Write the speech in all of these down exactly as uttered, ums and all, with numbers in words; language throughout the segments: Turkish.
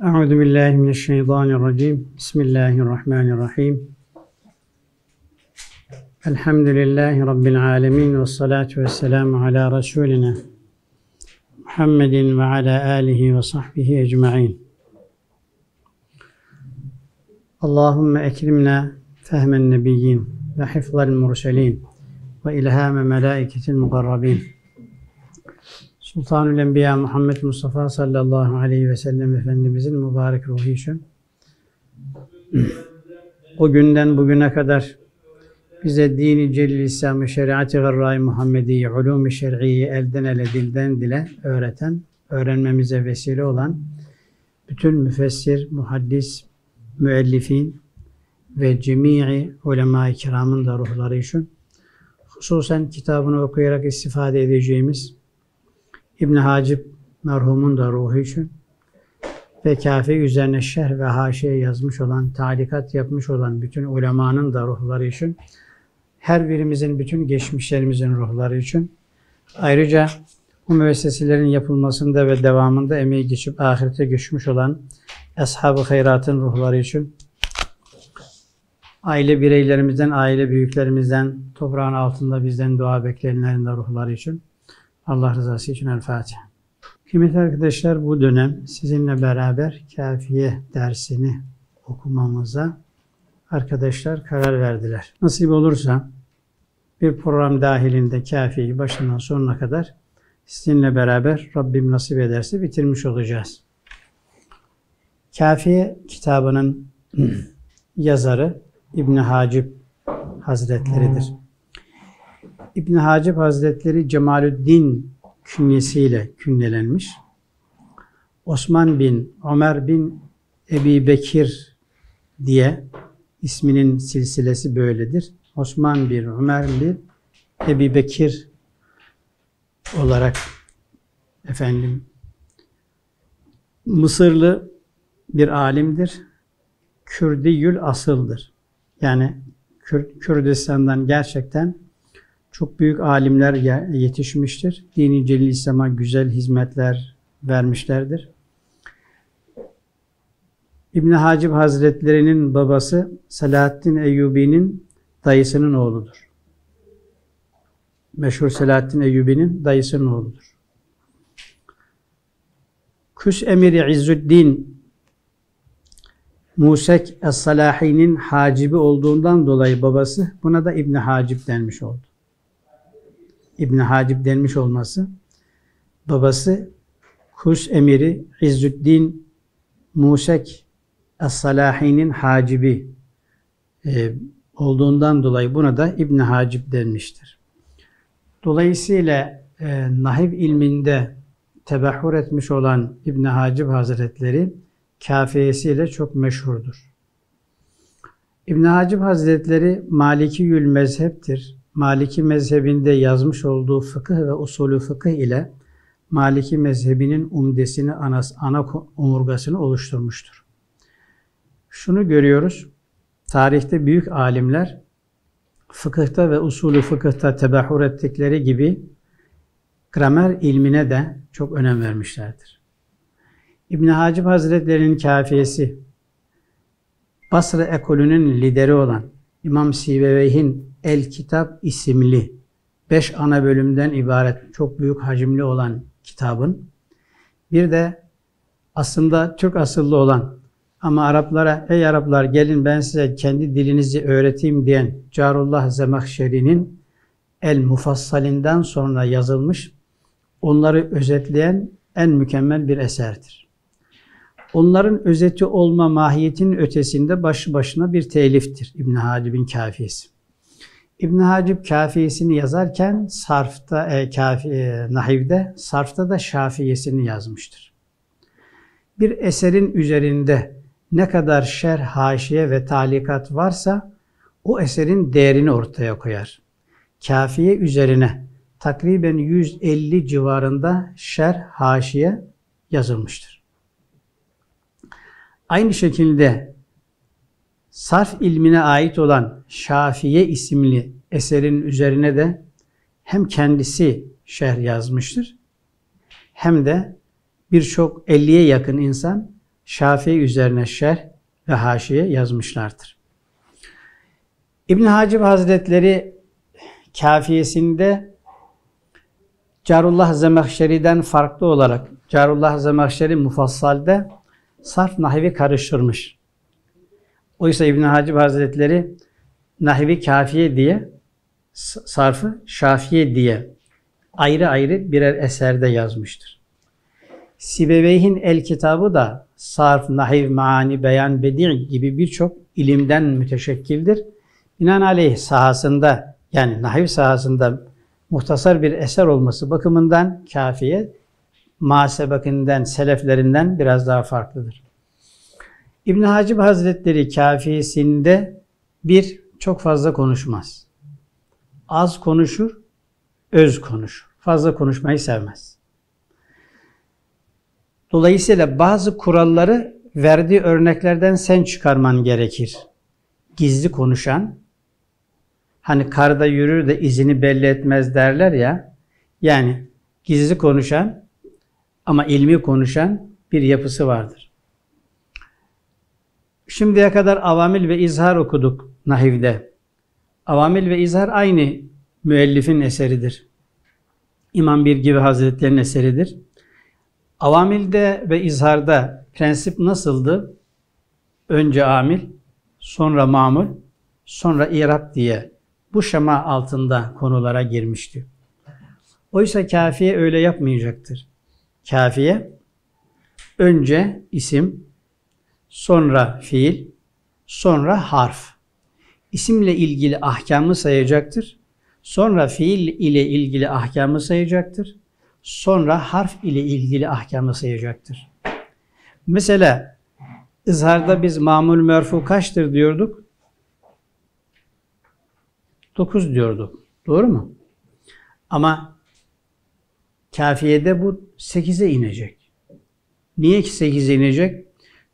Euzubillahimineşşeytanirracim. Bismillahirrahmanirrahim. Elhamdülillahi Rabbil alemin ve salatu ve selamu ala Resulina Muhammedin ve ala alihi ve sahbihi ecma'in. Allahümme ekrimna fehmen nebiyyin ve hifzal murselin ve ilhame melaiketil mukarrabin. Sultanül Enbiya Muhammed Mustafa sallallahu aleyhi ve sellem Efendimizin mübarek ruhu için o günden bugüne kadar bize dini celil İslam'ı, şeriat-ı gırra-i Muhammedi'yi, ulûm-i şer'iyi elden ele, dilden dile öğreten, öğrenmemize vesile olan bütün müfessir, muhaddis, müellifin ve cemii ulema-i kiramın da ruhları için hususen kitabını okuyarak istifade edeceğimiz İbn Hacib merhumun da ruhu için ve kafi üzerine şerh ve haşiye yazmış olan, talikat yapmış olan bütün ulemanın da ruhları için, her birimizin, bütün geçmişlerimizin ruhları için, ayrıca bu müesseselerin yapılmasında ve devamında emeği geçip ahirete göçmüş olan Ashab-ı Hayrat'ın ruhları için, aile bireylerimizden, aile büyüklerimizden, toprağın altında bizden dua bekleyenlerin de ruhları için, Allah rızası için El Fatiha. Kıymetli arkadaşlar, bu dönem sizinle beraber Kafiye dersini okumamıza arkadaşlar karar verdiler. Nasip olursa bir program dahilinde Kafiye'yi başından sonuna kadar sizinle beraber Rabbim nasip ederse bitirmiş olacağız. Kafiye kitabının yazarı İbn Hacib Hazretleri'dir. İbn Hacib Hazretleri Cemalü Din künyesiyle künyelenmiş. Osman bin Ömer bin Ebi Bekir diye isminin silsilesi böyledir. Osman bin Ömer bin Ebi Bekir olarak efendim Mısırlı bir alimdir. Kürdiyül asıldır. Yani Kürdistan'dan gerçekten çok büyük alimler yetişmiştir. Dini celil İslam'a güzel hizmetler vermişlerdir. İbn Hacib Hazretleri'nin babası Selahaddin Eyyubi'nin dayısının oğludur. Meşhur Selahaddin Eyyubi'nin dayısının oğludur. Küs Emiri İzzüddin Musek Es-Salahi'nin hacibi olduğundan dolayı babası buna da İbn Hacib denmiş oldu. İbn Hacib denmiş olması, babası Kus emiri İzzüddin Musek Es-Salahi'nin hacibi e, olduğundan dolayı buna da İbn Hacib denmiştir. Dolayısıyla e, nahiv ilminde tebahhur etmiş olan İbn Hacib Hazretleri kafiyesiyle çok meşhurdur. İbn Hacib Hazretleri Malikiyül mezheptir. Maliki mezhebinde yazmış olduğu fıkıh ve usulü fıkıh ile Maliki mezhebinin umdesini, ana, ana omurgasını oluşturmuştur. Şunu görüyoruz, tarihte büyük alimler fıkıhta ve usulü fıkıhta tebahhur ettikleri gibi gramer ilmine de çok önem vermişlerdir. İbn Hacib Hazretleri'nin kafiyesi, Basra ekolünün lideri olan İmam Sibeveyh'in El Kitap isimli beş ana bölümden ibaret çok büyük hacimli olan kitabın, bir de aslında Türk asıllı olan ama Araplara "Ey Araplar, gelin ben size kendi dilinizi öğreteyim" diyen Carullah Zemahşeri'nin El Mufassal'inden sonra yazılmış, onları özetleyen en mükemmel bir eserdir. Onların özeti olma mahiyetinin ötesinde başlı başına bir teliftir İbn Hacib'in kafiyesi. İbn Hacib kafiyesini yazarken sarfta, e, kafi, e, nahivde, sarfta da şafiyesini yazmıştır. Bir eserin üzerinde ne kadar şerh, haşiye ve talikat varsa o eserin değerini ortaya koyar. Kafiye üzerine takriben yüz elli civarında şerh, haşiye yazılmıştır. Aynı şekilde sarf ilmine ait olan Şafiye isimli eserin üzerine de hem kendisi şerh yazmıştır, hem de birçok elliye yakın insan Şafiye üzerine şerh ve haşiye yazmışlardır. İbn Hacib Hazretleri kafiyesinde Carullah Zemahşeri'den farklı olarak Carullah Zemahşeri mufassalde sarf nahvi karıştırmış. Oysa İbn Hacib Hazretleri nahvi kafiye diye, sarfı şafiye diye ayrı ayrı birer eserde yazmıştır. Sibeveyh'in El Kitabı da sarf, nahiv, maani, beyan, bedi' gibi birçok ilimden müteşekkildir. Binaenaleyh sahasında, yani nahiv sahasında muhtasar bir eser olması bakımından kafiye, masebakinden, seleflerinden biraz daha farklıdır. İbn Hacib Hazretleri kafiyesinde bir, çok fazla konuşmaz. Az konuşur, öz konuşur. Fazla konuşmayı sevmez. Dolayısıyla bazı kuralları verdiği örneklerden sen çıkarman gerekir. Gizli konuşan, hani karda yürür de izini belli etmez derler ya, yani gizli konuşan ama ilmi konuşan bir yapısı vardır. Şimdiye kadar Avamil ve İzhar okuduk nahivde. Avamil ve İzhar aynı müellifin eseridir. İmam Birgivi Hazretleri'nin eseridir. Avamil'de ve İzhar'da prensip nasıldı? Önce amil, sonra mamul, sonra irab diye bu şema altında konulara girmişti. Oysa kafiye öyle yapmayacaktır. Kafiye önce isim, sonra fiil, sonra harf. İsimle ilgili ahkamı sayacaktır. Sonra fiil ile ilgili ahkamı sayacaktır. Sonra harf ile ilgili ahkamı sayacaktır. Mesela izharda biz mamul merfu kaçtır diyorduk? dokuz diyorduk. Doğru mu? Ama kafiyede bu sekize inecek. Niye ki sekize inecek?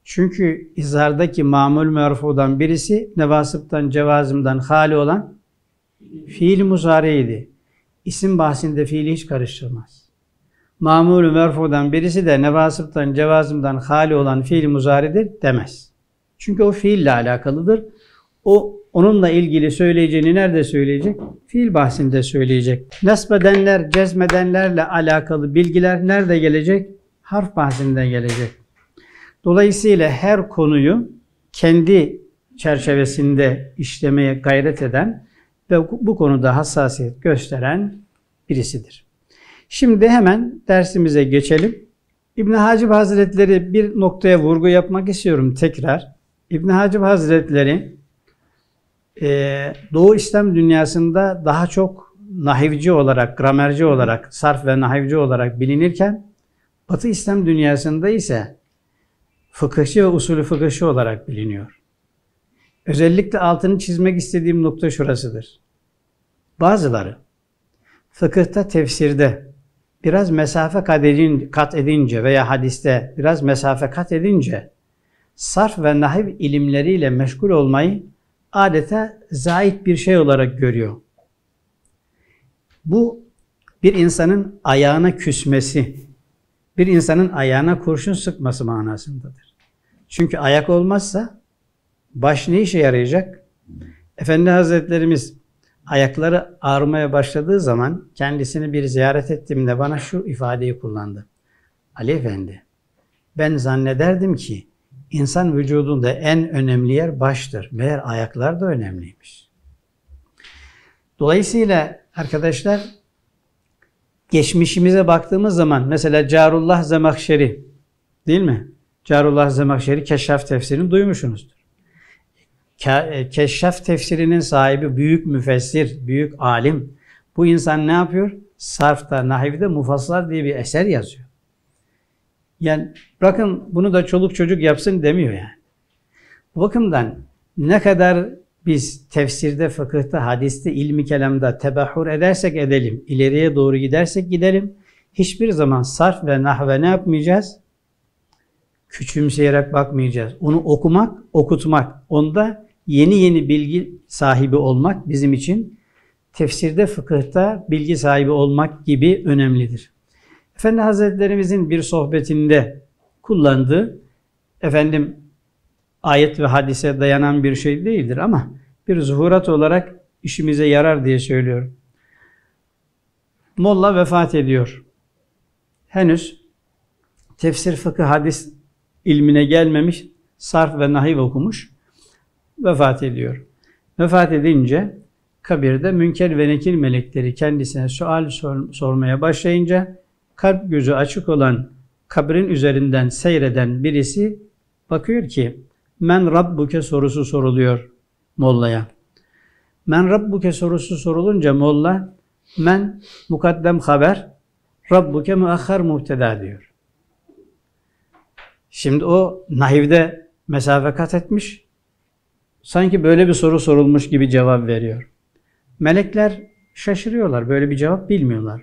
Çünkü izhardaki mamul merfudan birisi nevasıptan, cevazımdan hali olan fiil muzareydi. İsim bahsinde fiili hiç karıştırmaz. Mamul merfudan birisi de nevasıptan, cevazımdan hali olan fiil muzaridir demez. Çünkü o fiille alakalıdır. O onunla ilgili söyleyeceğini nerede söyleyecek? Fiil bahsinde söyleyecek. Nesbedenler, cezmedenlerle alakalı bilgiler nerede gelecek? Harf bahsinde gelecek. Dolayısıyla her konuyu kendi çerçevesinde işlemeye gayret eden ve bu konuda hassasiyet gösteren birisidir. Şimdi hemen dersimize geçelim. İbn Hacib Hazretleri bir noktaya vurgu yapmak istiyorum tekrar. İbn Hacib Hazretleri Doğu İslam dünyasında daha çok nahivci olarak, gramerci olarak, sarf ve nahivci olarak bilinirken Batı İslam dünyasında ise fıkıhçı ve usulü fıkıhçı olarak biliniyor. Özellikle altını çizmek istediğim nokta şurasıdır. Bazıları fıkıhta, tefsirde biraz mesafe kat edince veya hadiste biraz mesafe kat edince sarf ve nahiv ilimleriyle meşgul olmayı adeta zait bir şey olarak görüyor. Bu bir insanın ayağına küsmesi, bir insanın ayağına kurşun sıkması manasındadır. Çünkü ayak olmazsa baş ne işe yarayacak? Efendi Hazretlerimiz ayakları ağrımaya başladığı zaman kendisini bir ziyaret ettiğimde bana şu ifadeyi kullandı. Ali Efendi, ben zannederdim ki insan vücudunda en önemli yer baştır. Meğer ayaklar da önemliymiş. Dolayısıyla arkadaşlar, geçmişimize baktığımız zaman mesela Carullah Zemahşeri, değil mi? Carullah Zemahşeri Keşşaf tefsirini duymuşsunuzdur. Keşşaf tefsirinin sahibi büyük müfessir, büyük alim. Bu insan ne yapıyor? Sarfta, nahivde mufassal diye bir eser yazıyor. Yani bırakın bunu da çoluk çocuk yapsın demiyor yani. Bu bakımdan ne kadar biz tefsirde, fıkıhta, hadiste, ilmi kelamda tebahhur edersek edelim, ileriye doğru gidersek gidelim, hiçbir zaman sarf ve nahve ne yapmayacağız? Küçümseyerek bakmayacağız. Onu okumak, okutmak, onda yeni yeni bilgi sahibi olmak bizim için tefsirde, fıkıhta bilgi sahibi olmak gibi önemlidir. Efendi Hazretlerimizin bir sohbetinde kullandığı efendim ayet ve hadise dayanan bir şey değildir ama bir zuhurat olarak işimize yarar diye söylüyorum. Molla vefat ediyor. Henüz tefsir, fıkıh, hadis ilmine gelmemiş, sarf ve nahiv okumuş, vefat ediyor. Vefat edince kabirde münker ve nekir melekleri kendisine sual sor sormaya başlayınca kalp gözü açık olan kabrin üzerinden seyreden birisi bakıyor ki "Men Rabbuke" sorusu soruluyor Molla'ya. "Men Rabbuke" sorusu sorulunca Molla "Men mukaddem haber, Rabbuke muahhar muhteda" diyor. Şimdi o nahivde mesafe kat etmiş, sanki böyle bir soru sorulmuş gibi cevap veriyor. Melekler şaşırıyorlar, böyle bir cevap bilmiyorlar.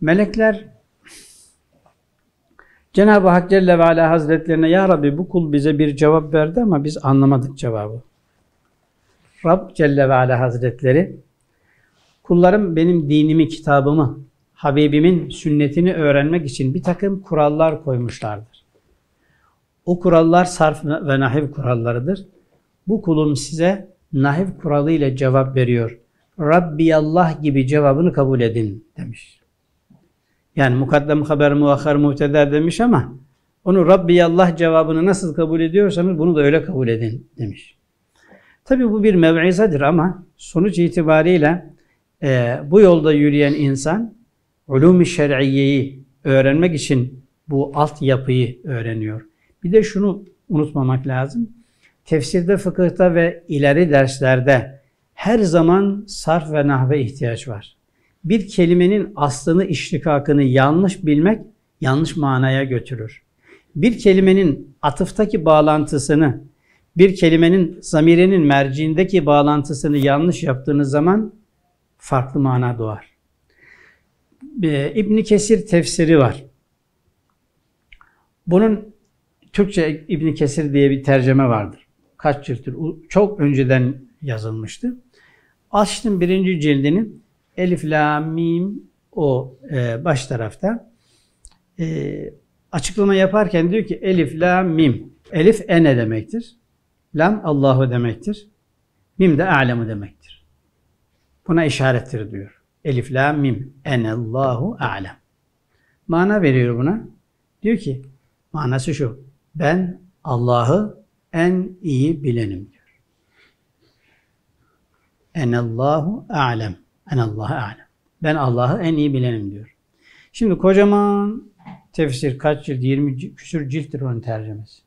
Melekler Cenab-ı Hak Celle ve Ala Hazretlerine "Ya Rabbi, bu kul bize bir cevap verdi ama biz anlamadık cevabı." Rab Celle ve Ala Hazretleri "Kullarım benim dinimi, kitabımı, Habibimin sünnetini öğrenmek için bir takım kurallar koymuşlardır. O kurallar sarf ve nahiv kurallarıdır. Bu kulum size nahiv kuralı ile cevap veriyor. Rabbiyallah gibi cevabını kabul edin" demiş. Yani mukaddem haber, muahhar muhtedar demiş ama onu Rabbiyallah cevabını nasıl kabul ediyorsanız bunu da öyle kabul edin demiş. Tabi bu bir mev'izadır ama sonuç itibariyle e, bu yolda yürüyen insan ulûm-i şer'iyyeyi öğrenmek için bu altyapıyı öğreniyor. Bir de şunu unutmamak lazım. Tefsirde, fıkıhta ve ileri derslerde her zaman sarf ve nahve ihtiyaç var. Bir kelimenin aslını, iştikakını yanlış bilmek yanlış manaya götürür. Bir kelimenin atıftaki bağlantısını, bir kelimenin zamirinin merciindeki bağlantısını yanlış yaptığınız zaman farklı mana doğar. İbn Kesir tefsiri var. Bunun Türkçe İbn Kesir diye bir tercüme vardır. Kaç cilttir? Çok önceden yazılmıştı. Açtım birinci cildinin Elif, la, mim, o e, baş tarafta e, açıklama yaparken diyor ki Elif, la, mim. Elif ene demektir. Lam Allahu demektir. Mim de alemu demektir. Buna işarettir diyor. Elif, la, mim. Ene Allahu alem. Mana veriyor buna. Diyor ki manası şu. Ben Allah'ı en iyi bilenim diyor. Ene Allahu alem. Ben Allah'ı en iyi bilenim diyor. Şimdi kocaman tefsir kaç cilt? yirmi küsur cilttir onun tercümesi.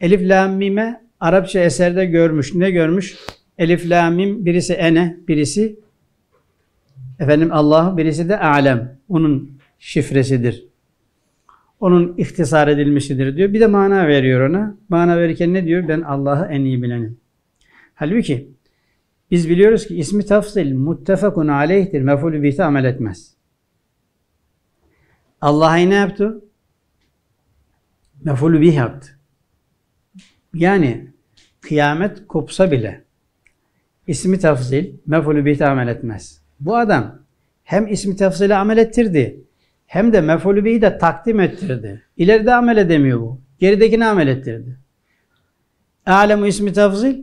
Elif lam mime Arapça eserde görmüş. Ne görmüş? Elif lam mim birisi ene, birisi efendim Allah, birisi de alem. Onun şifresidir. Onun ihtisar edilmişidir diyor. Bir de mana veriyor ona. Mana verirken ne diyor? Ben Allah'ı en iyi bilenim. Halbuki biz biliyoruz ki ismi tafsil muttefakun aleyhtir. Mef'ulü bih'te amel etmez. Allah'ı ne yaptı? Mef'ulü bih yaptı. Yani kıyamet kopsa bile ismi tafsil mef'ulü bih'te amel etmez. Bu adam hem ismi tafsile amel ettirdi hem de mef'ulü bih'i de takdim ettirdi. İleride amel edemiyor bu. Geridekini amel ettirdi. Alemu ismi tafsil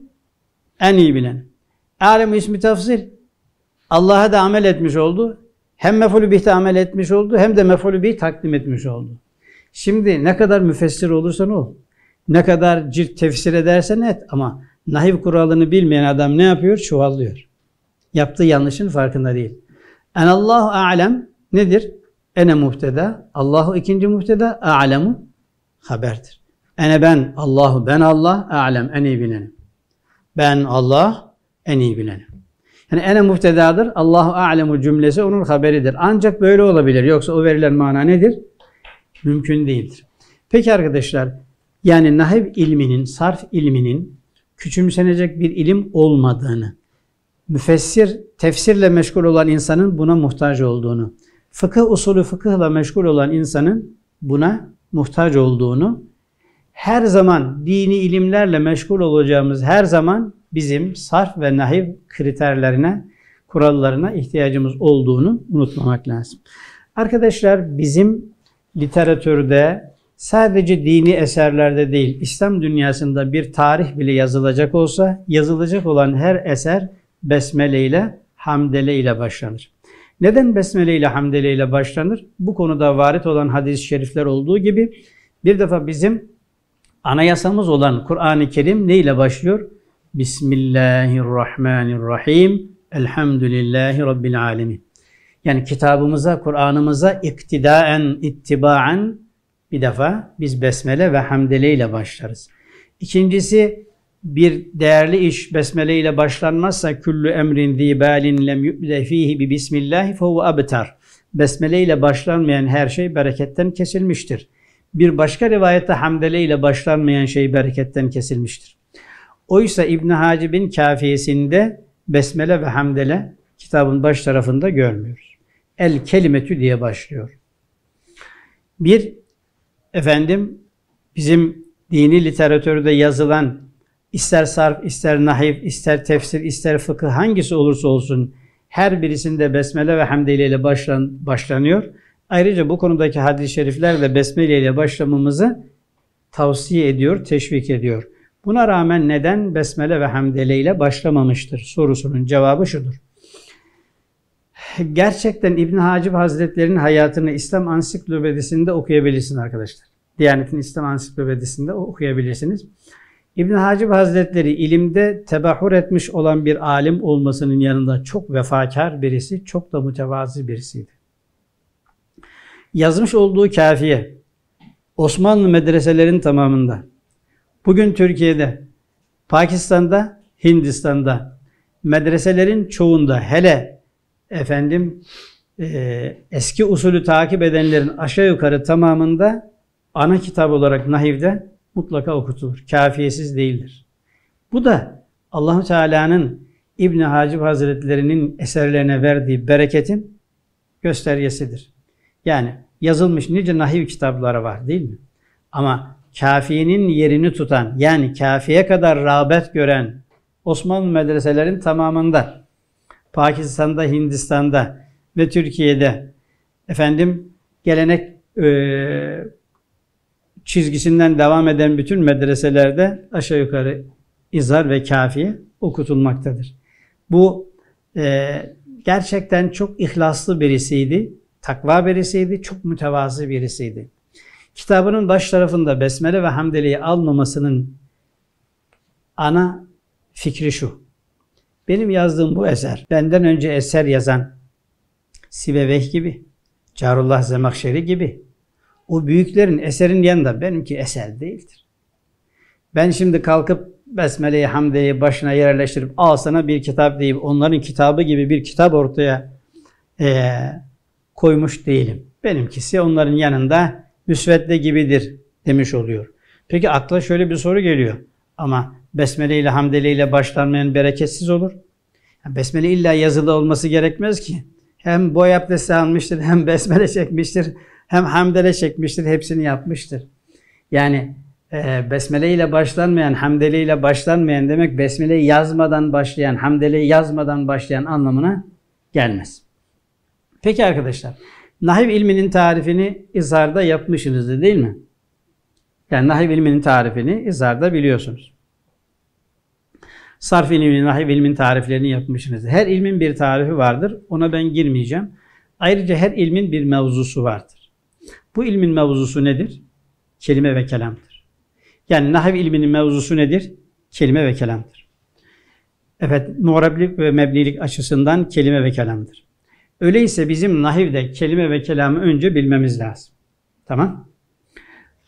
en iyi bilen. Alem ismi tafsil Allah'a da amel etmiş oldu. Hem mef'ulü bih'te amel etmiş oldu hem de mef'ulü bih'i takdim etmiş oldu. Şimdi ne kadar müfessir olursan ol, ne kadar cilt tefsir edersen et ama nahiv kuralını bilmeyen adam ne yapıyor? Çuvallıyor. Yaptığı yanlışın farkında değil. En Allahu alem nedir? Ene muhteda, Allahu ikinci muhteda, alemu haberdir. Ene ben Allahu, ben Allah, alem en iyi bilenim. Ben Allah en iyi bilenim. Yani ene muhtedadır. Allahu a'lemu cümlesi onun haberidir. Ancak böyle olabilir. Yoksa o verilen mana nedir? Mümkün değildir. Peki arkadaşlar, yani nahiv ilminin, sarf ilminin küçümsenecek bir ilim olmadığını, müfessir, tefsirle meşgul olan insanın buna muhtaç olduğunu, fıkıh usulü fıkıhla meşgul olan insanın buna muhtaç olduğunu, her zaman dini ilimlerle meşgul olacağımız her zaman bizim sarf ve nahiv kriterlerine, kurallarına ihtiyacımız olduğunu unutmamak lazım. Arkadaşlar bizim literatürde, sadece dini eserlerde değil, İslam dünyasında bir tarih bile yazılacak olsa, yazılacak olan her eser besmele ile, hamdele ile başlanır. Neden besmele ile, hamdele ile başlanır? Bu konuda varit olan hadis-i şerifler olduğu gibi, bir defa bizim anayasamız olan Kur'an-ı Kerim ne ile başlıyor? Bismillahirrahmanirrahim, elhamdülillahi rabbil alemin. Yani kitabımıza, Kur'an'ımıza iktidaen, ittibaen bir defa biz besmele ve hamdele ile başlarız. İkincisi, bir değerli iş besmele ile başlanmazsa küllü emrin zîbâlin lem yübde fîhi bi bismillâhi fehu abtar. Besmele ile başlanmayan her şey bereketten kesilmiştir. Bir başka rivayette hamdele ile başlanmayan şey bereketten kesilmiştir. Oysa İbn Hacib'in kafiyesinde besmele ve hamdele kitabın baş tarafında görmüyoruz. El kelimetü diye başlıyor. Bir, efendim bizim dini literatürde yazılan ister sarf, ister nahif, ister tefsir, ister fıkıh hangisi olursa olsun her birisinde besmele ve hamdele ile başlan, başlanıyor. Ayrıca bu konudaki hadis-i şerifler de besmele ile başlamamızı tavsiye ediyor, teşvik ediyor. Buna rağmen neden besmele ve hamdele ile başlamamıştır sorusunun cevabı şudur. Gerçekten İbn Hacib Hazretleri'nin hayatını İslam Ansiklopedisi'nde okuyabilirsiniz arkadaşlar. Diyanet'in İslam Ansiklopedisi'nde okuyabilirsiniz. İbn Hacib Hazretleri ilimde tebahhur etmiş olan bir alim olmasının yanında çok vefakar birisi, çok da mütevazı birisiydi. Yazmış olduğu kafiye, Osmanlı medreselerinin tamamında, bugün Türkiye'de, Pakistan'da, Hindistan'da, medreselerin çoğunda, hele efendim e, eski usulü takip edenlerin aşağı yukarı tamamında ana kitap olarak nahivde mutlaka okutulur. Kafiyesiz değildir. Bu da Allah-u Teala'nın İbn Hacib Hazretleri'nin eserlerine verdiği bereketin göstergesidir. Yani yazılmış nice nahiv kitapları var değil mi? Ama kafiyenin yerini tutan, yani kafiye kadar rağbet gören Osmanlı medreselerin tamamında, Pakistan'da, Hindistan'da ve Türkiye'de efendim gelenek e, çizgisinden devam eden bütün medreselerde aşağı yukarı izhar ve kafiye okutulmaktadır. Bu e, gerçekten çok ihlaslı birisiydi, takva birisiydi, çok mütevazı birisiydi. Kitabının baş tarafında besmele ve hamdeleyi almamasının ana fikri şu. Benim yazdığım bu eser, benden önce eser yazan Sibeveyh gibi, Carullah Zemahşeri gibi, o büyüklerin eserin yanında benimki eser değildir. Ben şimdi kalkıp besmeleyi, hamdeleyi başına yerleştirip al sana bir kitap deyip onların kitabı gibi bir kitap ortaya e, koymuş değilim. Benimkisi onların yanında müsvedde gibidir demiş oluyor. Peki akla şöyle bir soru geliyor. Ama besmele ile hamdele ile başlanmayan bereketsiz olur. Besmele illa yazılı olması gerekmez ki. Hem boy abdesti almıştır, hem besmele çekmiştir, hem hamdele çekmiştir, hepsini yapmıştır. Yani e, besmele ile başlanmayan, hamdele ile başlanmayan demek besmeleyi yazmadan başlayan, hamdeleyi yazmadan başlayan anlamına gelmez. Peki arkadaşlar. Nahiv ilminin tarifini İzhar'da yapmışsınız değil mi? Yani nahiv ilminin tarifini İzhar'da biliyorsunuz. Sarf ilminin, nahiv ilmin tariflerini yapmışsınız. Her ilmin bir tarifi vardır. Ona ben girmeyeceğim. Ayrıca her ilmin bir mevzusu vardır. Bu ilmin mevzusu nedir? Kelime ve kelamdır. Yani nahiv ilminin mevzusu nedir? Kelime ve kelamdır. Evet, mu'rablik ve mebnilik açısından kelime ve kelamdır. Öyleyse bizim nahivde kelime ve kelamı önce bilmemiz lazım. Tamam.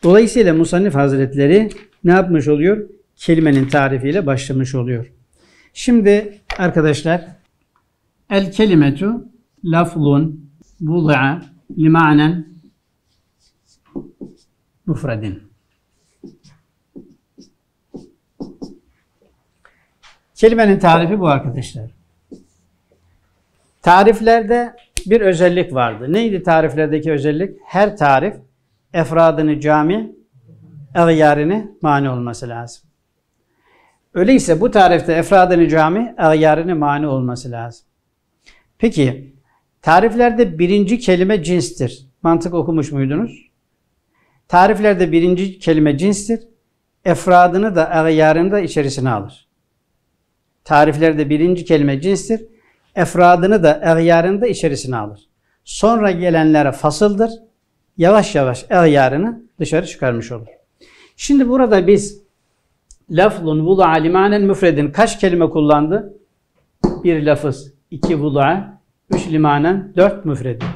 Dolayısıyla Musannif Hazretleri ne yapmış oluyor? Kelimenin tarifiyle başlamış oluyor. Şimdi arkadaşlar, el kelimetu lafzun vudi'a li ma'nen mufredin. Kelimenin tarifi bu arkadaşlar. Tariflerde bir özellik vardı. Neydi tariflerdeki özellik? Her tarif efradını cami, ağyarını mani olması lazım. Öyleyse bu tarifte efradını cami, ağyarını mani olması lazım. Peki tariflerde birinci kelime cinstir. Mantık okumuş muydunuz? Tariflerde birinci kelime cinstir. Efradını da, ağyarını da içerisine alır. Tariflerde birinci kelime cinstir. Efradını da, ağyarını da içerisine alır. Sonra gelenlere fasıldır. Yavaş yavaş ağyarını dışarı çıkarmış olur. Şimdi burada biz lafzun vula'a limanen müfredin kaç kelime kullandı? Bir lafız, iki vula'a, üç limanen, dört müfredin.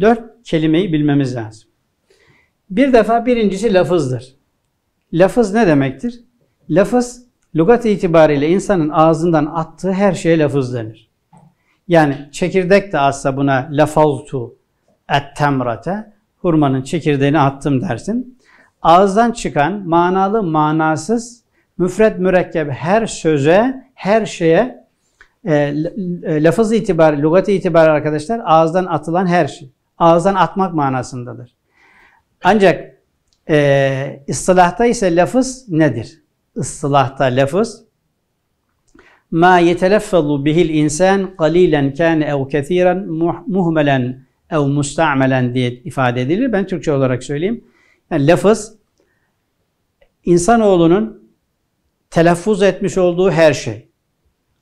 Dört kelimeyi bilmemiz lazım. Bir defa birincisi lafızdır. Lafız ne demektir? Lafız, lügat itibariyle insanın ağzından attığı her şeye lafız denir. Yani çekirdek de atsa buna lafaztu et-temrate, hurmanın çekirdeğini attım dersin. Ağızdan çıkan manalı, manasız, müfred, mürekkep her söze, her şeye, e, lafız itibariyle, lügat itibariyle arkadaşlar ağızdan atılan her şey. Ağızdan atmak manasındadır. Ancak e, ıslahta ise lafız nedir? Islahta lafız ma yeteleffazu bihil insan qalilan kana ev kesiran muhmelen ev musta'melen diye ifade edilir. Ben Türkçe olarak söyleyeyim. Yani lafız insanoğlunun telaffuz etmiş olduğu her şey.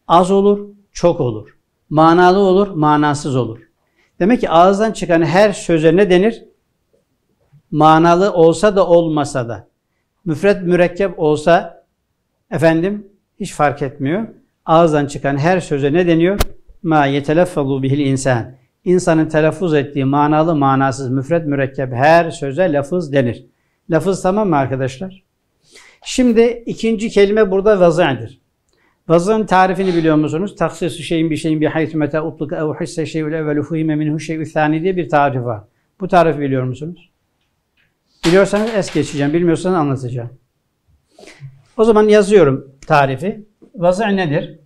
Az olur, çok olur. Manalı olur, manasız olur. Demek ki ağızdan çıkan her söze ne denir? Manalı olsa da olmasa da, müfred mürekkep olsa efendim hiç fark etmiyor. Ağızdan çıkan her söze ne deniyor? Ma yeteleffazu bihil insan. İnsanın telaffuz ettiği manalı, manasız, müfred mürekkep her söze lafız denir. Lafız tamam mı arkadaşlar? Şimdi ikinci kelime burada vazı'dır. Vazı'nın tarifini biliyor musunuz? Taksisu şeyin bir şeyin bir haytü meta utlika ev hisse şey'ül evvelu fuhime minhu şey'ü thani diye bir tarif var. Bu tarifi biliyor musunuz? Biliyorsanız es geçeceğim, bilmiyorsanız anlatacağım. O zaman yazıyorum tarifi. Vazı' nedir?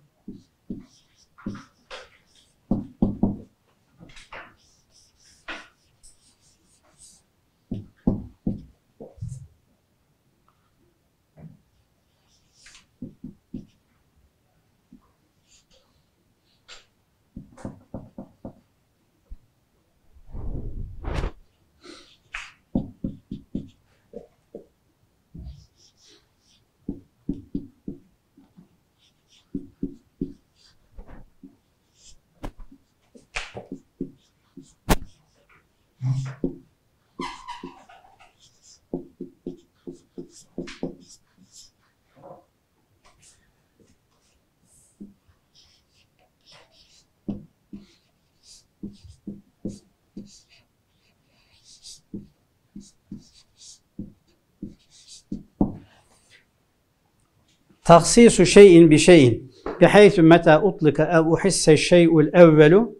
Taksisu şeyin bi şeyin bihaytü meta utlika ev uhisse şey'ül evvelu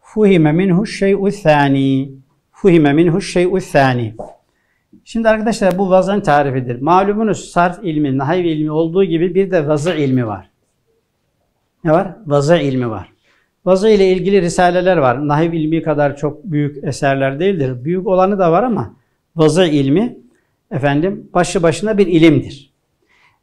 fuhime minhu şey'ü thani. Fuhime minhu şey'ü thani. Şimdi arkadaşlar bu vaz'ın tarifidir. Malumunuz sarf ilmi, nahv ilmi olduğu gibi bir de vazı ilmi var. Ne var? Vazı ilmi var. Vazı ile ilgili risaleler var. Nahv ilmi kadar çok büyük eserler değildir. Büyük olanı da var ama vazı ilmi efendim başlı başına bir ilimdir.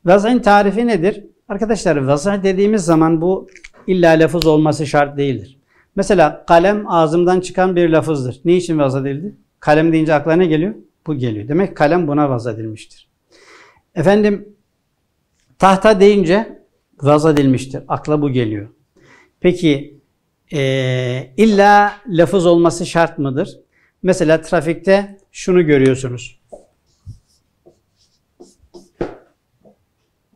Vaz'ın tarifi nedir? Arkadaşlar vazı dediğimiz zaman bu illa lafız olması şart değildir. Mesela kalem ağzımdan çıkan bir lafızdır. Ne için vazı edildi? Kalem deyince aklına ne geliyor? Bu geliyor. Demek kalem buna vazı edilmiştir. Efendim tahta deyince vazı edilmiştir. Akla bu geliyor. Peki e, illa lafız olması şart mıdır? Mesela trafikte şunu görüyorsunuz.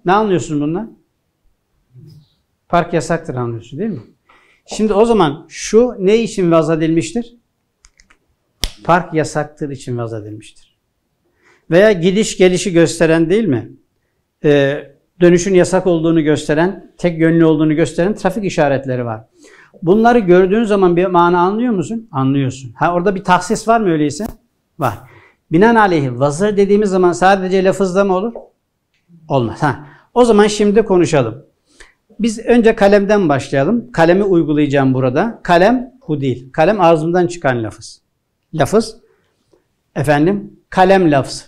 Ne anlıyorsun bundan? Park yasaktır anlıyorsun değil mi? Şimdi o zaman şu ne için vaz edilmiştir? Park yasaktır için vaz edilmiştir. Veya gidiş gelişi gösteren değil mi? Ee, dönüşün yasak olduğunu gösteren, tek yönlü olduğunu gösteren trafik işaretleri var. Bunları gördüğün zaman bir mana anlıyor musun? Anlıyorsun. Ha, orada bir tahsis var mı öyleyse? Var. Binaenaleyhi vazı dediğimiz zaman sadece lafızda mı olur? Olmaz. Ha. O zaman şimdi konuşalım. Biz önce kalemden başlayalım. Kalemi uygulayacağım burada. Kalem bu değil. Kalem ağzımdan çıkan lafız. Lafız efendim kalem lafzı.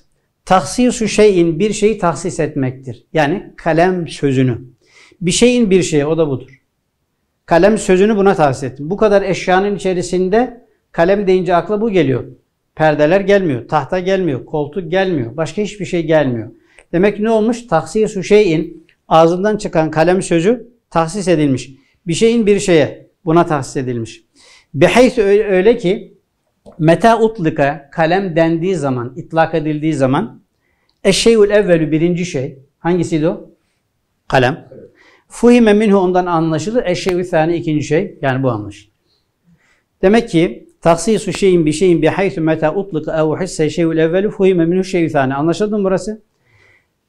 Tahsisu şeyin bir şeyi tahsis etmektir. Yani kalem sözünü. Bir şeyin bir şeyi o da budur. Kalem sözünü buna tahsis ettim. Bu kadar eşyanın içerisinde kalem deyince akla bu geliyor. Perdeler gelmiyor, tahta gelmiyor, koltuk gelmiyor, başka hiçbir şey gelmiyor. Demek ki ne olmuş? Taksisu şeyin, ağzından çıkan kalem sözü tahsis edilmiş. Bir şeyin bir şeye, buna tahsis edilmiş. Bihaysu öyle ki, meta utlika, kalem dendiği zaman, itlak edildiği zaman, eşşeyül evvelü, birinci şey, hangisiydi o? Kalem. Fuhime minhu, ondan anlaşılır. Eşşeyül thani, ikinci şey, yani bu anlaşılır. Demek ki, tahsisu şeyin bir şeyin bihaysu meta utlika ev hisse eşşeyül evvelü, fuhime minhu eşşeyül thani. Anlaşıldı mı burası?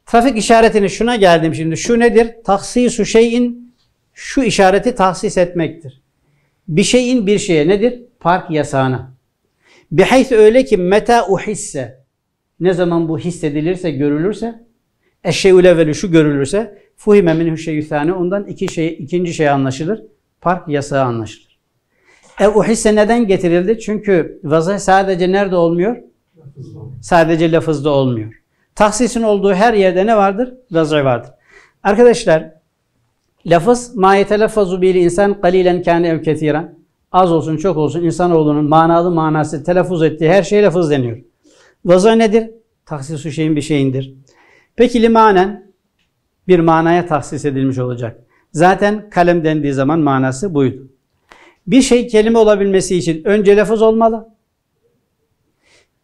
Trafik işaretini şuna geldim şimdi. Şu nedir? Tahsisu şeyin, şu işareti tahsis etmektir. Bir şeyin bir şeye nedir? Park yasağına. Bihaysu öyle ki meta uhisse, ne zaman bu hissedilirse, görülürse, eşşeyül evvelü, şu görülürse, fuhime minhu şey'ü thani, ondan iki şey, ikinci şey anlaşılır. Park yasağı anlaşılır. E uhisse neden getirildi? Çünkü vazih sadece nerede olmuyor? Sadece lafızda olmuyor. Tahsisin olduğu her yerde ne vardır? Vazih vardır. Arkadaşlar, lafız ma yetelaffazu bi'l insan qalilan kana ev kesiran. Az olsun çok olsun insanoğlunun manalı manası telaffuz ettiği her şey lafız deniyor. Vazih nedir? Tahsisu şeyin bir şeyindir. Peki limanen, bir manaya tahsis edilmiş olacak. Zaten kalem dendiği zaman manası buydu. Bir şey kelime olabilmesi için önce lafız olmalı.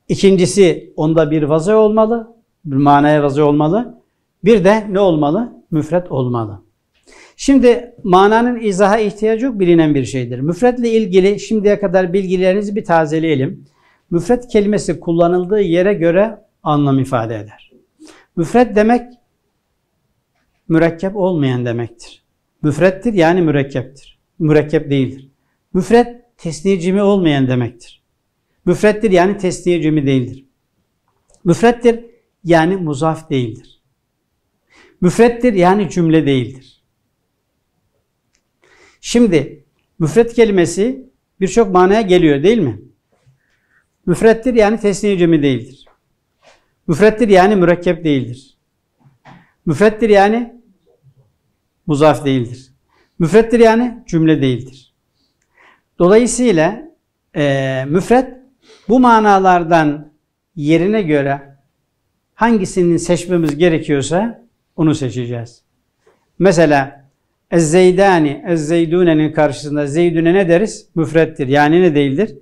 İkincisi onda bir vazih olmalı. Bir manaya vazih olmalı. Bir de ne olmalı? Müfret olmalı. Şimdi mananın izaha ihtiyacı yok, bilinen bir şeydir. Müfretle ilgili şimdiye kadar bilgilerinizi bir tazeleyelim. Müfret kelimesi kullanıldığı yere göre anlam ifade eder. Müfret demek mürekkep olmayan demektir. Müfrettir yani mürekkeptir. Mürekkep değildir. Müfret tesniye cimi olmayan demektir. Müfrettir yani tesniye cimi değildir. Müfrettir yani muzaf değildir. Müfrettir yani cümle değildir. Şimdi müfret kelimesi birçok manaya geliyor değil mi? Müfrettir yani tesniye cimi değildir. Müfrettir yani mürekkep değildir. Müfrettir yani muzaf değildir. Müfrettir yani cümle değildir. Dolayısıyla e, müfret bu manalardan yerine göre hangisini seçmemiz gerekiyorsa onu seçeceğiz. Mesela ez-zeydani, ez-zeydune'nin karşısında zeydüne ne deriz? Müfrettir. Yani ne değildir?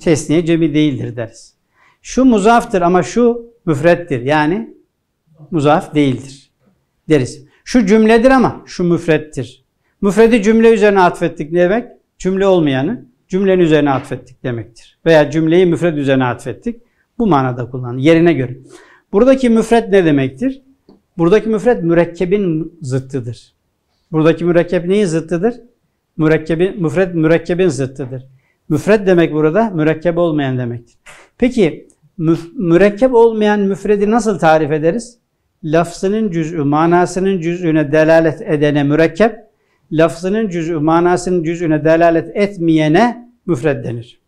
Tesniye cemi değildir deriz. Şu muzaftır ama şu müfrettir. Yani muzaf değildir deriz. Şu cümledir ama şu müfrettir. Müfredi cümle üzerine atfettik demek, cümle olmayanı cümlenin üzerine atfettik demektir. Veya cümleyi müfred üzerine atfettik. Bu manada kullanılır. Yerine göre. Buradaki müfred ne demektir? Buradaki müfred mürekkebin zıttıdır. Buradaki mürekkep neyin zıttıdır? Mürekkebin, müfred mürekkebin zıttıdır. Müfred demek burada mürekkep olmayan demektir. Peki mürekkep olmayan müfredi nasıl tarif ederiz? Lafzının cüz'ü, manasının cüz'üne delalet edene mürekkep, lafzının cüz'ü, manasının cüz'üne delalet etmeyene müfred denir.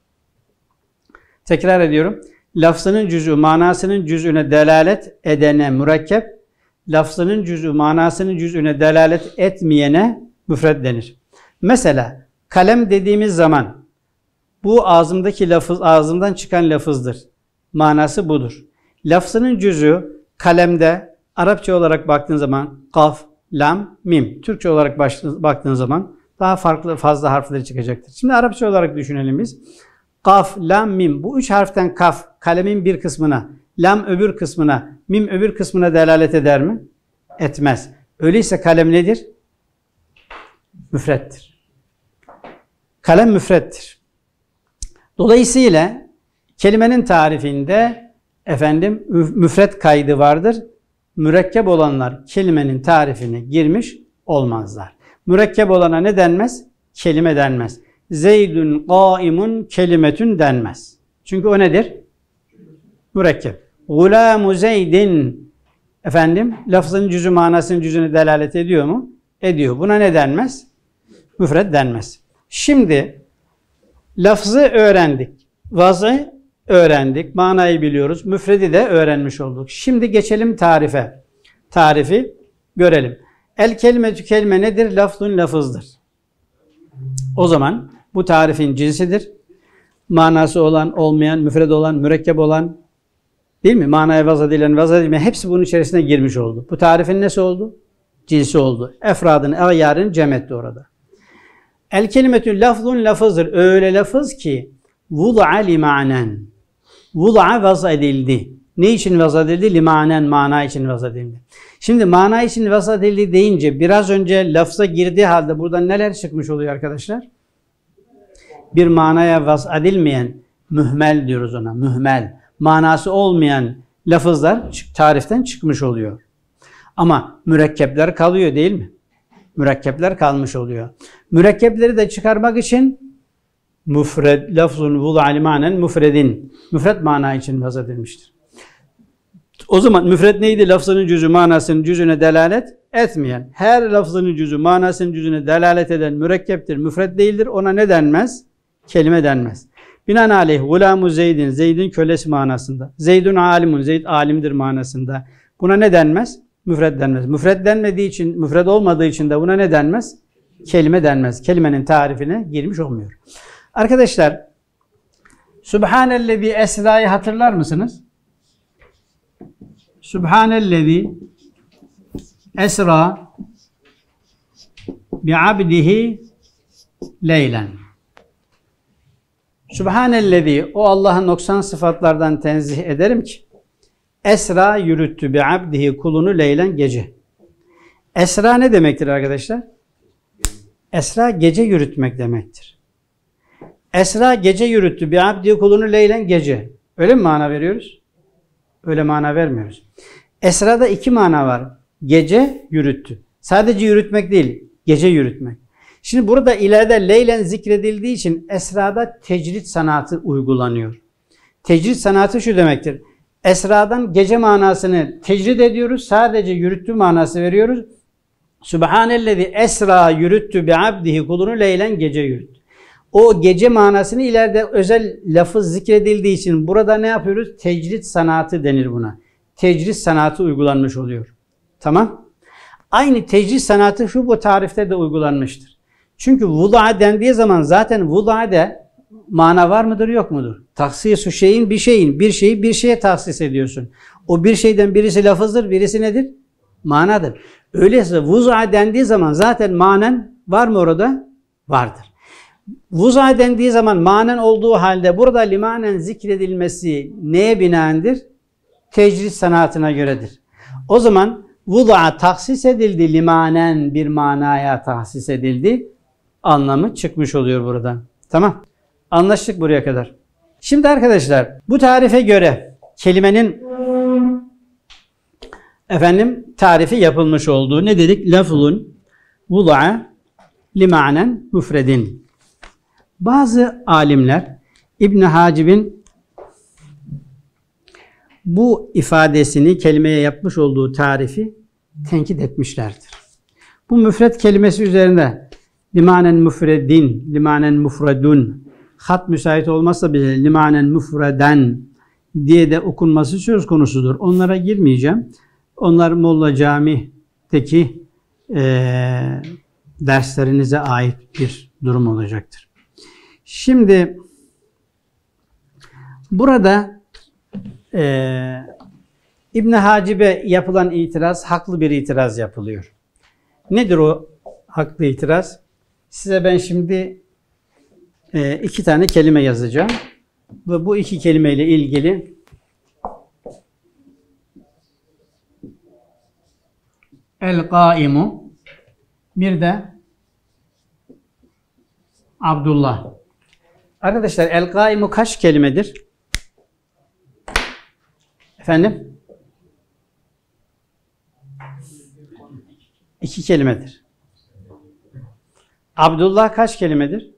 Tekrar ediyorum. Lafzının cüz'ü, manasının cüz'üne delalet edene mürekkep, lafzının cüz'ü, manasının cüz'üne delalet etmeyene müfred denir. Mesela kalem dediğimiz zaman bu ağzımdaki lafız, ağzımdan çıkan lafızdır. Manası budur. Lafzının cüz'ü kalemde Arapça olarak baktığın zaman kaf, lam, mim. Türkçe olarak baktığın zaman daha farklı fazla harfleri çıkacaktır. Şimdi Arapça olarak düşünelim biz. Kaf, lam, mim. Bu üç harften kaf kalemin bir kısmına, lam öbür kısmına, mim öbür kısmına delalet eder mi? Etmez. Öyleyse kalem nedir? Müfrettir. Kalem müfrettir. Dolayısıyla kelimenin tarifinde efendim müfret kaydı vardır. Mürekkep olanlar kelimenin tarifine girmiş olmazlar. Mürekkep olana ne denmez? Kelime denmez. Zeydun qaimun kelimetün denmez. Çünkü o nedir? Mürekkep. Gulamu zeydin, efendim lafzın cüzü manasının cüzünü delalet ediyor mu? Ediyor. Buna ne denmez? Müfret denmez. Şimdi lafzı öğrendik. Vazı öğrendik. Manayı biliyoruz. Müfredi de öğrenmiş olduk. Şimdi geçelim tarife. Tarifi görelim. El kelimetü, kelime nedir? Lafzun, lafızdır. O zaman bu tarifin cinsidir. manası olan, olmayan, müfred olan, mürekkep olan, değil mi? Manaya vaz edilen, vaz edilmeyen hepsi bunun içerisine girmiş oldu. Bu tarifin nesi oldu? Cinsi oldu. Efradın, eyyarın cem etti orada. El kelimetü lafzun lafızdır. Öyle lafız ki vud'a li manen. Vud'a vaz edildi. Ne için vaz edildi? Li manen, mana için vaz edildi. Şimdi mana için vaz edildi deyince biraz önce lafza girdiği halde burada neler çıkmış oluyor arkadaşlar? Bir manaya vaz edilmeyen, mühmel diyoruz ona, mühmel. Manası olmayan lafızlar tariften çıkmış oluyor. Ama mürekkepler kalıyor değil mi? Mürekkepler kalmış oluyor. Mürekkepleri de çıkarmak için müfred, lafzun vul'ali manen müfredin. Müfred mana için vaz edilmiştir. O zaman müfred neydi? Lafzının cüzü manasının cüzüne delalet etmeyen, her lafzının cüzü manasının cüzüne delalet eden mürekkeptir, müfred değildir. Ona ne denmez? Kelime denmez. Binaenaleyh gulamu zeydin, zeydin kölesi manasında. Zeydun alimun, zeyd alimdir manasında. Buna ne denmez? Müfred denmez. Müfred denmediği için, müfred olmadığı için de buna ne denmez? Kelime denmez. Kelimenin tarifine girmiş olmuyor. Arkadaşlar, Sübhanellevi Esra'yı hatırlar mısınız? Sübhanellevi Esra bi'abdihi leylen. Sübhanellevi, o Allah'ın noksan sıfatlardan tenzih ederim ki Esra yürüttü bi'abdihi kulunu leylen gece. Esra ne demektir arkadaşlar? Esra gece yürütmek demektir. Esra gece yürüttü bi'abdihi kulunu leylen gece. Öyle mi mana veriyoruz? Öyle mana vermiyoruz. Esra'da iki mana var. Gece yürüttü. Sadece yürütmek değil, gece yürütmek. Şimdi burada ileride leylen zikredildiği için Esra'da tecrid sanatı uygulanıyor. Tecrid sanatı şu demektir. Esra'dan gece manasını tecrid ediyoruz. Sadece yürüttü manası veriyoruz. Sübhanellezi esra yürüttü bi'abdihi kulunu leylen gece yürüttü. O gece manasını ileride özel lafız zikredildiği için burada ne yapıyoruz? Tecrid sanatı denir buna. Tecrid sanatı uygulanmış oluyor. Tamam. Aynı tecrid sanatı şu bu tarifte de uygulanmıştır. Çünkü vud'a dendiği zaman zaten vud'a'da mana var mıdır yok mudur? Tahsis-i şeyin bir şeyin, bir şeyi bir şeye tahsis ediyorsun. O bir şeyden birisi lafızdır, birisi nedir? Manadır. Öyleyse vud'a dendiği zaman zaten manen var mı orada? Vardır. Vud'a dendiği zaman manen olduğu halde burada limanen zikredilmesi neye binaendir? Tecrid sanatına göredir. O zaman vud'a tahsis edildi, limanen bir manaya tahsis edildi. Anlamı çıkmış oluyor buradan. Tamam. Anlaştık buraya kadar. Şimdi arkadaşlar bu tarife göre kelimenin efendim tarifi yapılmış olduğu ne dedik? Lafzun vud'a limanen müfredin. Bazı alimler İbn Hacib'in bu ifadesini kelimeye yapmış olduğu tarifi tenkit etmişlerdir. Bu müfred kelimesi üzerinde limanen müfredin, limanen müfredun, hat müsait olmazsa bile limanen müfreden diye de okunması söz konusudur. Onlara girmeyeceğim. Onlar Molla Cami'deki e, derslerinize ait bir durum olacaktır. Şimdi burada e, İbn Hacib'e yapılan itiraz, haklı bir itiraz yapılıyor. Nedir o haklı itiraz? Size ben şimdi e, iki tane kelime yazacağım ve bu iki kelimeyle ilgili el-Kaimu, bir de Abdullah. Arkadaşlar el-Kaimu kaç kelimedir? Efendim? İki kelimedir. Abdullah kaç kelimedir?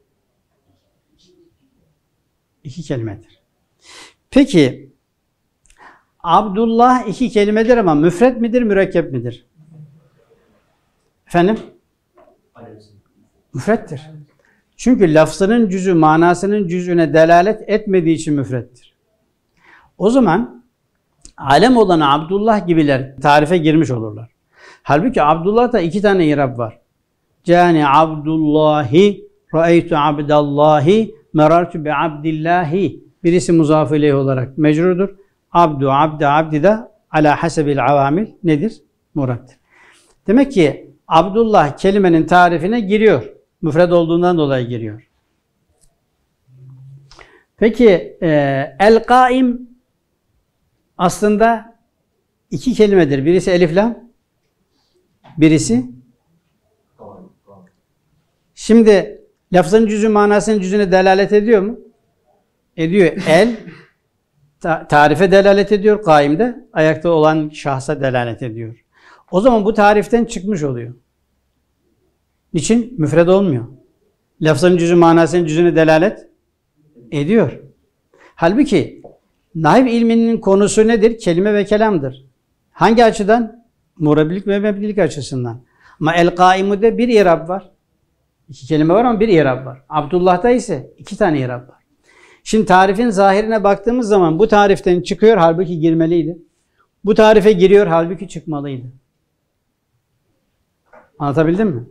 İki kelimedir. Peki Abdullah iki kelimedir ama müfred midir, mürekkep midir? Efendim? Müfrettir. Çünkü lafzının cüzü manasının cüzüne delalet etmediği için müfrettir. O zaman alem olan Abdullah gibiler tarife girmiş olurlar. Halbuki Abdullah'ta iki tane irab var. Cani Abdullahi, Ra'aytu Abdallahi, Merartu bi abdillahi. Birisi muzaf ileyh olarak mecrudur. Abdu, abde, abdi de ala hasebil avamil nedir? Murattir. Demek ki Abdullah kelimenin tarifine giriyor. Müfred olduğundan dolayı giriyor. Peki el-kaim aslında iki kelimedir. Birisi elif-lam, birisi. Şimdi lafzın cüzü manasının cüzüne delalet ediyor mu? Ediyor. El tarife delalet ediyor. Kaim de ayakta olan şahsa delalet ediyor. O zaman bu tariften çıkmış oluyor. Niçin? Müfred olmuyor. Lafzın cüzü manasının cüzüne delalet ediyor. Halbuki nahiv ilminin konusu nedir? Kelime ve kelamdır. Hangi açıdan? Murabilik ve mebnilik açısından. Ama el-kaimu'de bir irab var. İki kelime var ama bir irab var. Abdullah'ta ise iki tane irab var. Şimdi tarifin zahirine baktığımız zaman bu tariften çıkıyor, halbuki girmeliydi. Bu tarife giriyor, halbuki çıkmalıydı. Anlatabildim mi?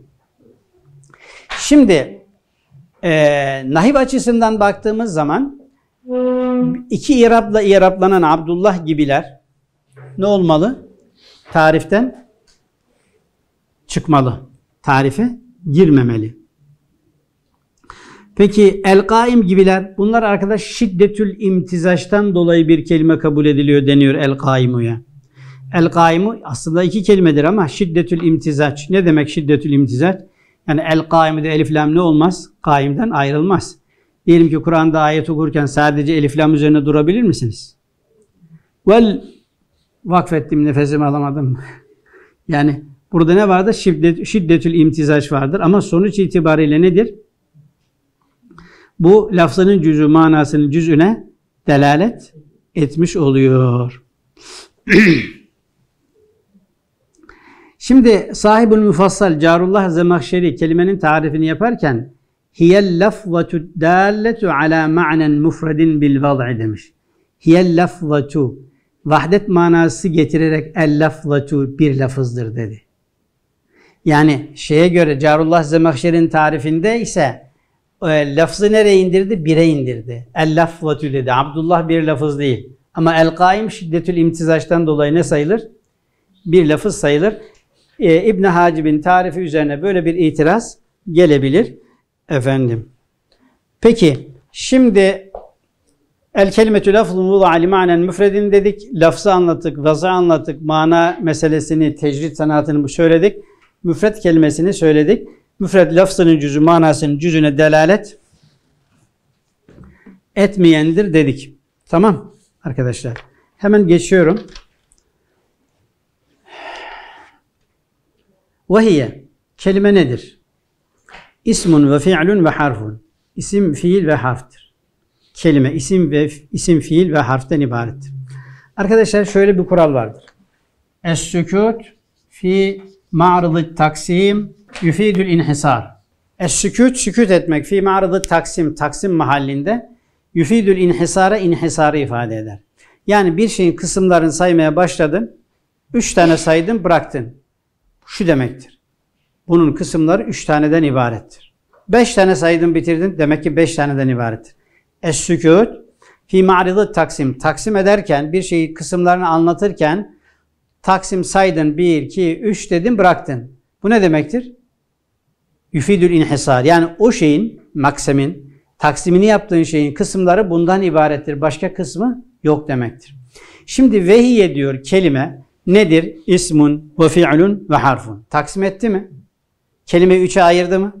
Şimdi Ee, nahiv açısından baktığımız zaman iki irabla iraplanan Abdullah gibiler ne olmalı? Tariften çıkmalı. Tarife girmemeli. Peki el-kaim gibiler, bunlar arkadaş şiddetül imtizaçtan dolayı bir kelime kabul ediliyor deniyor el-kaimu'ya. El-kaimu aslında iki kelimedir ama şiddetül imtizaç. Ne demek şiddetül imtizaç? Yani el-kaim'de elif-lam ne olmaz? Kaim'den ayrılmaz. Diyelim ki Kur'an'da ayet okurken sadece elif-lam üzerine durabilir misiniz? Vel vakfettim, nefesimi alamadım. Yani burada ne vardır? Şiddet, şiddetül imtizaç vardır. Ama sonuç itibariyle nedir? Bu lafzının cüzü manasının cüzüne delalet etmiş oluyor. Şimdi Sahibül müfassal Carullah Zemahşeri kelimenin tarifini yaparken hiyel lafzatu dalletu ala ma'nen mufredin bil vad'i demiş. Hiyel lafzatu vahdet manası getirerek el lafzatu bir lafızdır dedi. Yani şeye göre Carullah Zemahşeri'nin tarifinde ise e, lafzı nereye indirdi? Bire indirdi. El lafzatu dedi. Abdullah bir lafız değil. Ama el kaim şiddetül imtizaçtan dolayı ne sayılır? Bir lafız sayılır. Ee, İbn Hacib'in tarifi üzerine böyle bir itiraz gelebilir efendim. Peki şimdi el kelimetü lafzun vudu'a li ma'nen müfredin dedik. Lafzı anlattık, vazı anlattık, mana meselesini, tecrid sanatını söyledik. Müfred kelimesini söyledik. Müfred lafzının cüzü, manasının cüzüne delalet etmeyendir dedik. Tamam arkadaşlar. Hemen geçiyorum. Vahiye, kelime nedir? İsmun ve fi'lun ve harfun. İsim, fiil ve harftir. Kelime, isim, ve, isim fiil ve harften ibarettir. Arkadaşlar şöyle bir kural vardır. Es-sükût fi ma'rıdı taksim yufidül inhisar. Es-sükût, sükût etmek fi ma'rıdı taksim, taksim mahallinde yufidül inhisara, inhisarı ifade eder. Yani bir şeyin kısımlarını saymaya başladın, üç tane saydın, bıraktın. Şu demektir. Bunun kısımları üç taneden ibarettir. Beş tane saydın bitirdin. Demek ki beş taneden ibarettir. Es-sükût fi ma'rıdı taksim. Taksim ederken bir şeyi kısımlarını anlatırken taksim saydın. Bir, iki, üç dedin bıraktın. Bu ne demektir? Yufidül inhisar. Yani o şeyin, maksimin, taksimini yaptığın şeyin kısımları bundan ibarettir. Başka kısmı yok demektir. Şimdi vehiye diyor kelime. Nedir? İsmun ve fi'lun ve harfun. Taksim etti mi? Kelimeyi üçe ayırdı mı?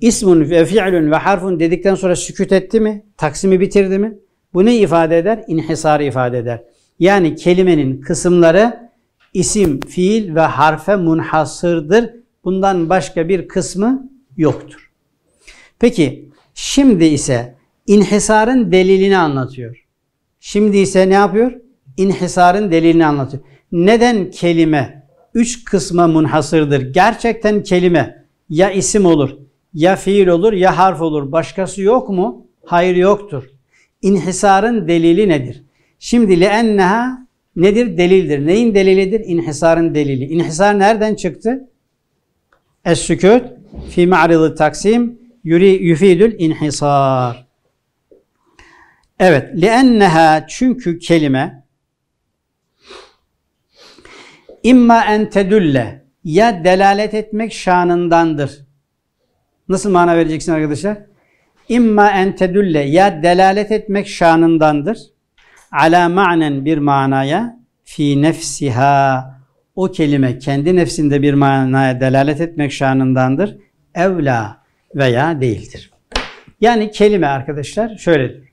İsmun ve fi'lun ve harfun dedikten sonra sükût etti mi? Taksimi bitirdi mi? Bu ne ifade eder? İnhisarı ifade eder. Yani kelimenin kısımları isim, fiil ve harfe munhasırdır. Bundan başka bir kısmı yoktur. Peki şimdi ise inhisarın delilini anlatıyor. Şimdi ise ne yapıyor? İnhisarın delilini anlatıyor. Neden kelime üç kısma munhasırdır? Gerçekten kelime ya isim olur, ya fiil olur, ya harf olur. Başkası yok mu? Hayır yoktur. İnhisarın delili nedir? Şimdi لِأَنَّهَا nedir? Delildir. Neyin delilidir? İnhisarın delili. İnhisar nereden çıktı? Es-sükût fi ma'rıdı taksim yufidül inhisar. Evet, لِأَنَّهَا çünkü kelime اِمَّا اَنْ تَدُلَّ ya delalet etmek şanındandır. Nasıl mana vereceksin arkadaşlar? اِمَّا اَنْ تَدُلَّ ya delalet etmek şanındandır. عَلَى مَعْنًا bir manaya fi nefsiha o kelime kendi nefsinde bir manaya delalet etmek şanındandır. Evla veya değildir. Yani kelime arkadaşlar şöyledir.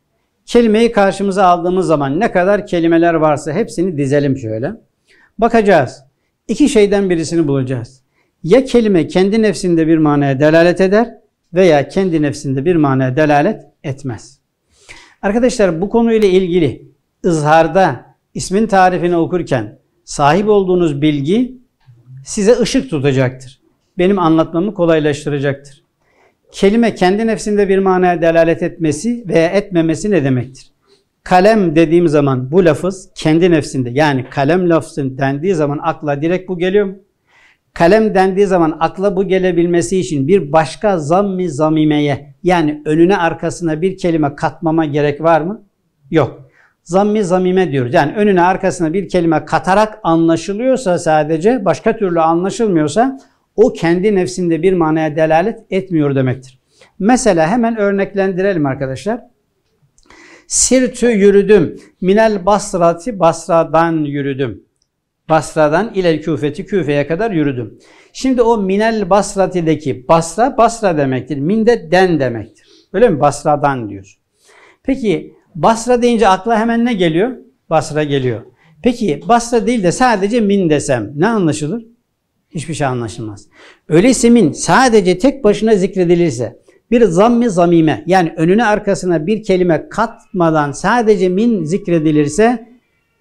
Kelimeyi karşımıza aldığımız zaman ne kadar kelimeler varsa hepsini dizelim şöyle. Bakacağız. İki şeyden birisini bulacağız. Ya kelime kendi nefsinde bir manaya delalet eder veya kendi nefsinde bir manaya delalet etmez. Arkadaşlar bu konuyla ilgili izharda ismin tarifini okurken sahip olduğunuz bilgi size ışık tutacaktır. Benim anlatmamı kolaylaştıracaktır. Kelime kendi nefsinde bir manaya delalet etmesi veya etmemesi ne demektir? Kalem dediğim zaman bu lafız kendi nefsinde yani kalem lafzın dendiği zaman akla direkt bu geliyor mu? Kalem dendiği zaman akla bu gelebilmesi için bir başka zamm-i zamimeye yani önüne arkasına bir kelime katmama gerek var mı? Yok. Zamm-i zamime diyoruz. Yani önüne arkasına bir kelime katarak anlaşılıyorsa sadece başka türlü anlaşılmıyorsa o kendi nefsinde bir manaya delalet etmiyor demektir. Mesela hemen örneklendirelim arkadaşlar. Sirtü yürüdüm. Minel Basrati Basra'dan yürüdüm. Basra'dan ilel Küfeti Küfe'ye kadar yürüdüm. Şimdi o minel Basrati'deki Basra, Basra demektir. Min de den demektir. Öyle mi? Basra'dan diyor. Peki Basra deyince akla hemen ne geliyor? Basra geliyor. Peki Basra değil de sadece min desem ne anlaşılır? Hiçbir şey anlaşılmaz. Öyleyse min sadece tek başına zikredilirse bir zamm-i zamime yani önüne arkasına bir kelime katmadan sadece min zikredilirse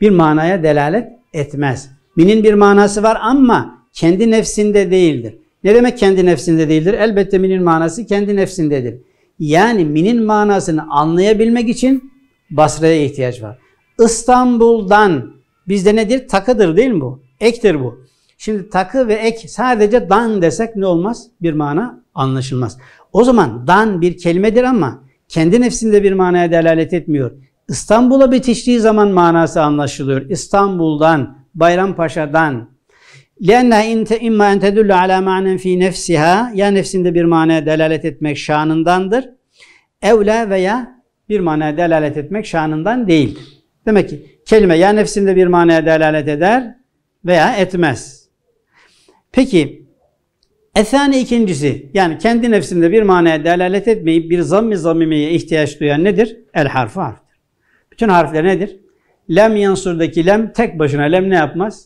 bir manaya delalet etmez. Minin bir manası var ama kendi nefsinde değildir. Ne demek kendi nefsinde değildir? Elbette minin manası kendi nefsindedir. Yani minin manasını anlayabilmek için Basra'ya ihtiyaç var. İstanbul'dan bizde nedir? Takıdır değil mi bu? Ektir bu. Şimdi takı ve ek sadece dan desek ne olmaz? Bir mana anlaşılmaz. O zaman dan bir kelimedir ama kendi nefsinde bir manaya delalet etmiyor. İstanbul'a bitiştiği zaman manası anlaşılıyor. İstanbul'dan, Bayrampaşa'dan. لِأَنَّهَا اِمَّا اَنْ تَدُلُّ عَلَى مَعْنًا ف۪ي نَفْسِهَا ya nefsinde bir manaya delalet etmek şanındandır. Evla veya bir manaya delalet etmek şanından değildir. Demek ki kelime ya nefsinde bir manaya delalet eder veya etmez. Peki, ethane ikincisi, yani kendi nefsinde bir manaya delalet etmeyip bir zamm-i zamimeye ihtiyaç duyan nedir? El harfi harftir. Bütün harfler nedir? Lem yansurdaki lem, tek başına lem ne yapmaz?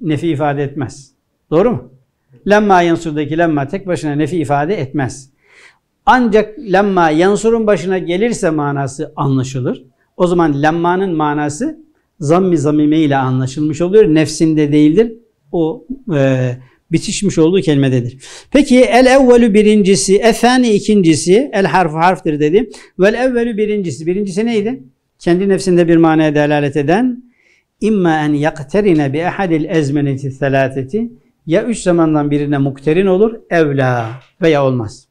Nefi ifade etmez. Doğru mu? Lemma yansurdaki lemma, tek başına nefi ifade etmez. Ancak lemma yansurun başına gelirse manası anlaşılır. O zaman lemmanın manası zamm-i zamime ile anlaşılmış oluyor. Nefsinde değildir. O e, bitişmiş olduğu kelimededir. Peki el evvelü birincisi, efani ikincisi, el harf harftir dedi. Vel evvelü birincisi. Birincisi neydi? Kendi nefsinde bir manaya delalet eden imma en yakterine bi ahadil ezmeneti selateti ya üç zamandan birine mukterin olur evla veya olmaz.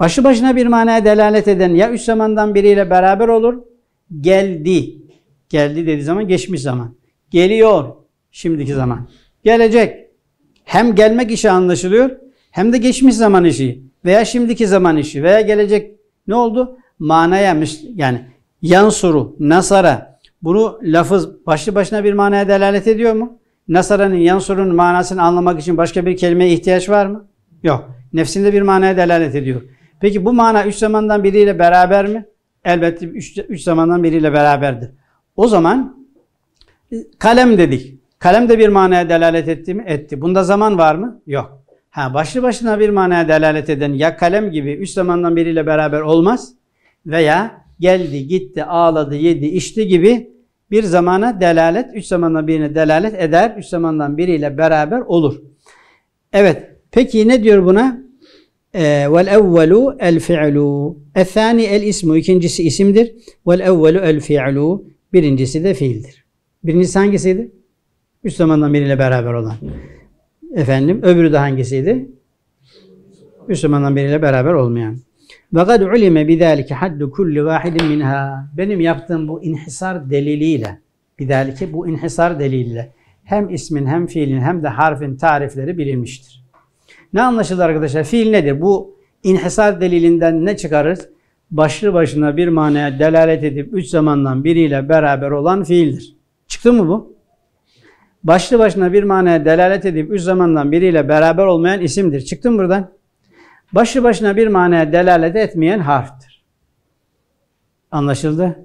Başı başına bir manaya delalet eden ya üç zamandan biriyle beraber olur geldi. Geldi dediği zaman geçmiş zaman. Geliyor şimdiki zaman. Gelecek. Hem gelmek işi anlaşılıyor hem de geçmiş zaman işi veya şimdiki zaman işi veya gelecek ne oldu? Manaya yani yansuru, nasara bunu lafız başlı başına bir manaya delalet ediyor mu? Nasara'nın, yansurun manasını anlamak için başka bir kelimeye ihtiyaç var mı? Yok. Nefsinde bir manaya delalet ediyor. Peki bu mana üç zamandan biriyle beraber mi? Elbette üç, üç zamandan biriyle beraberdir. O zaman kalem dedik. Kalem de bir manaya delalet etti mi? Etti. Bunda zaman var mı? Yok. Ha, başlı başına bir manaya delalet eden ya kalem gibi üç zamandan biriyle beraber olmaz veya geldi, gitti, ağladı, yedi, içti gibi bir zamana delalet, üç zamandan birine delalet eder, üç zamandan biriyle beraber olur. Evet. Peki ne diyor buna? Vel evvelu el fi'lu. Ethani el ismu. İkincisi isimdir. Vel evvelu el fi'lu. Birincisi de fiildir. Birincisi hangisiydi? Üç zamandan biriyle beraber olan. Efendim, öbürü de hangisiydi? Üç zamandan biriyle beraber olmayan. وَقَدْ عُلِمَ بِذَٰلِكَ حَدُّ كُلِّ وَاحِدٍ مِنْهَا Benim yaptığım bu inhisar deliliyle, بِذَٰلِكَ bu inhisar deliliyle hem ismin hem fiilin hem de harfin tarifleri bilinmiştir. Ne anlaşıldı arkadaşlar? Fiil nedir? Bu inhisar delilinden ne çıkarırız? Başlı başına bir manaya delalet edip üç zamandan biriyle beraber olan fiildir. Çıktı mı bu? Başlı başına bir manaya delalet edip üç zamandan biriyle beraber olmayan isimdir. Çıktı mı buradan? Başlı başına bir manaya delalet etmeyen harftir. Anlaşıldı?